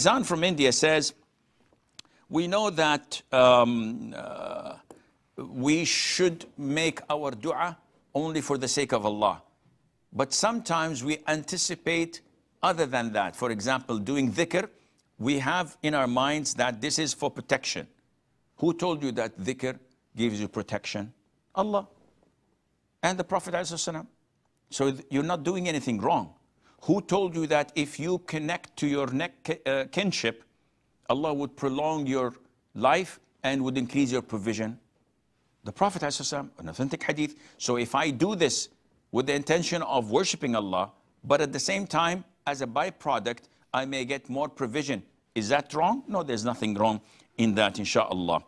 Faizan from India says, we know that we should make our dua only for the sake of Allah. But sometimes we anticipate other than that. For example, doing dhikr, we have in our minds that this is for protection. Who told you that dhikr gives you protection? Allah and the Prophet ﷺ. So you're not doing anything wrong. Who told you that if you connect to your kinship, Allah would prolong your life and would increase your provision? The Prophet ﷺ, an authentic hadith. So if I do this with the intention of worshipping Allah, but at the same time, as a byproduct, I may get more provision. Is that wrong? No, there's nothing wrong in that, inshallah.